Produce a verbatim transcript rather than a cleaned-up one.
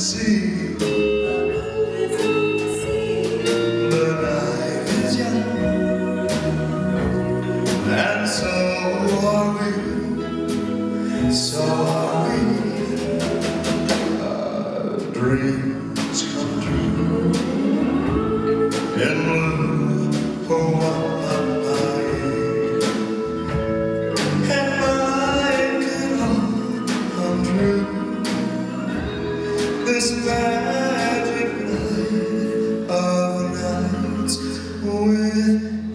So are we, our dreams come true, in blue for one of mine, and mine can all come true, this magic night of nights with